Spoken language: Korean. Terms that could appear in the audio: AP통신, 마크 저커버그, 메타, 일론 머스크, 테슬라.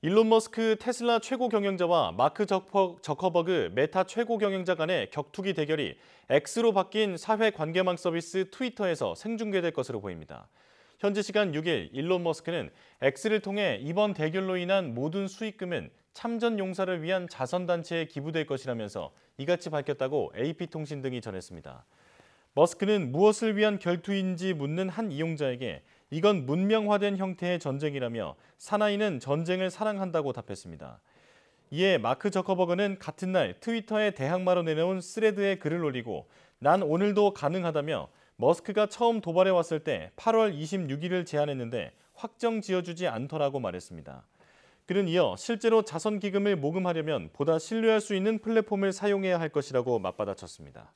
일론 머스크 테슬라 최고 경영자와 마크 저커버그 메타 최고 경영자 간의 격투기 대결이 X로 바뀐 사회 관계망 서비스 트위터에서 생중계될 것으로 보입니다. 현지 시간 6일 일론 머스크는 X를 통해 이번 대결로 인한 모든 수익금은 참전 용사를 위한 자선단체에 기부될 것이라면서 이같이 밝혔다고 AP통신 등이 전했습니다. 머스크는 무엇을 위한 결투인지 묻는 한 이용자에게 이건 문명화된 형태의 전쟁이라며 사나이는 전쟁을 사랑한다고 답했습니다. 이에 마크 저커버그는 같은 날 트위터에 대항마로 내놓은 스레드에 글을 올리고 난 오늘도 가능하다며 머스크가 처음 도발해 왔을 때 8월 26일을 제안했는데 확정 지어주지 않더라고 말했습니다. 그는 이어 실제로 자선 기금을 모금하려면 보다 신뢰할 수 있는 플랫폼을 사용해야 할 것이라고 맞받아쳤습니다.